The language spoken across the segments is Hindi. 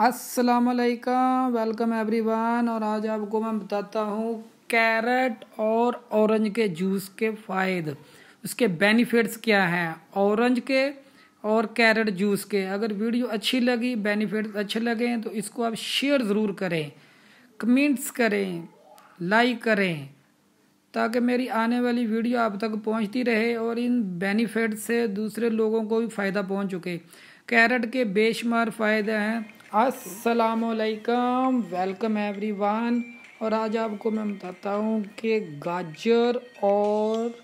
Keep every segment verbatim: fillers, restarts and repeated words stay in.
अस्सलाम वालेकुम, वेलकम एवरीवन। और आज आपको मैं बताता हूँ कैरेट और ऑरेंज के जूस के फ़ायदे, उसके बेनिफिट्स क्या हैं ऑरेंज के और कैरेट जूस के। अगर वीडियो अच्छी लगी, बेनिफिट्स अच्छे लगे तो इसको आप शेयर ज़रूर करें, कमेंट्स करें, लाइक करें, ताकि मेरी आने वाली वीडियो आप तक पहुंचती रहे और इन बेनिफिट से दूसरे लोगों को भी फ़ायदा पहुंच चुके। कैरेट के बेशुमार फ़ायदे हैं। अस्सलाम वालेकुम, वेलकम एवरीवन। और आज आपको मैं बताता हूँ कि गाजर और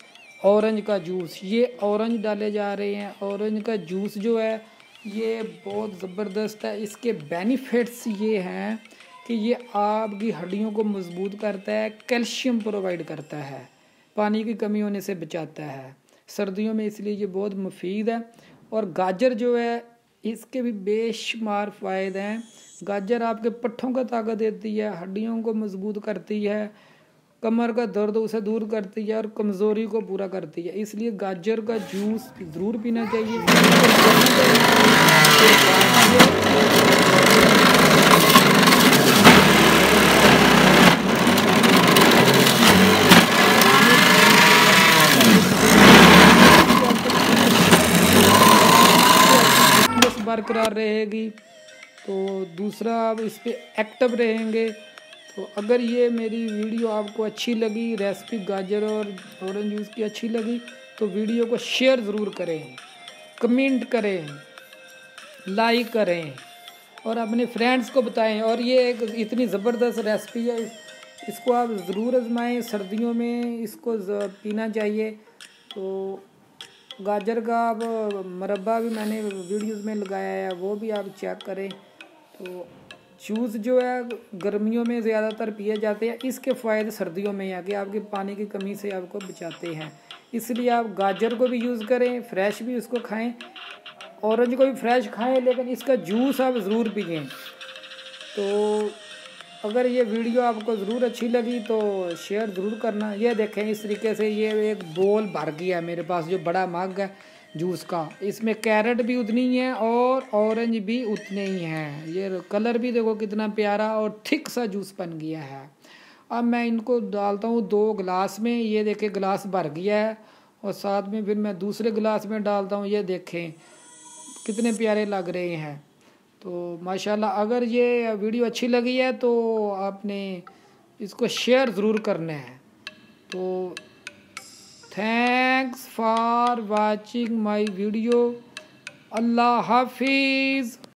ऑरेंज का जूस, ये ऑरेंज डाले जा रहे हैं। ऑरेंज का जूस जो है ये बहुत ज़बरदस्त है। इसके बेनिफिट्स ये हैं कि ये आपकी हड्डियों को मजबूत करता है, कैल्शियम प्रोवाइड करता है, पानी की कमी होने से बचाता है सर्दियों में, इसलिए ये बहुत मुफीद है। और गाजर जो है इसके भी बेशुमार फ़ायदे हैं। गाजर आपके पट्ठों का ताकत देती है, हड्डियों को मजबूत करती है, कमर का दर्द उसे दूर करती है और कमज़ोरी को पूरा करती है। इसलिए गाजर का जूस ज़रूर पीना चाहिए। बरकरार रहेगी तो दूसरा आप इस पर एक्टिव रहेंगे। तो अगर ये मेरी वीडियो आपको अच्छी लगी, रेसिपी गाजर और ऑरेंज जूस की अच्छी लगी, तो वीडियो को शेयर ज़रूर करें, कमेंट करें, लाइक करें और अपने फ्रेंड्स को बताएं। और ये एक इतनी ज़बरदस्त रेसिपी है, इसको आप ज़रूर आजमाएं। सर्दियों में इसको पीना चाहिए। तो गाजर का अब मुरब्बा भी मैंने वीडियोस में लगाया है, वो भी आप चेक करें। तो जूस जो है गर्मियों में ज़्यादातर पिए जाते हैं, इसके फ़ायदे सर्दियों में है कि आपके पानी की कमी से आपको बचाते हैं। इसलिए आप गाजर को भी यूज़ करें, फ्रेश भी उसको खाएं, ऑरेंज को भी फ्रेश खाएं, लेकिन इसका जूस आप ज़रूर पिएँ। तो अगर ये वीडियो आपको ज़रूर अच्छी लगी तो शेयर ज़रूर करना। ये देखें इस तरीके से ये एक बोल भर गया है मेरे पास, जो बड़ा मग है जूस का। इसमें कैरेट भी उतनी ही है और ऑरेंज भी उतने ही हैं। ये कलर भी देखो कितना प्यारा और थिक सा जूस बन गया है। अब मैं इनको डालता हूँ दो गिलास में। ये देखें गिलास भर गया है और साथ में फिर मैं दूसरे गिलास में डालता हूँ। ये देखें कितने प्यारे लग रहे हैं। तो माशाल्लाह, अगर ये वीडियो अच्छी लगी है तो आपने इसको शेयर ज़रूर करना है। तो thanks for watching my video. अल्लाह हाफिज़।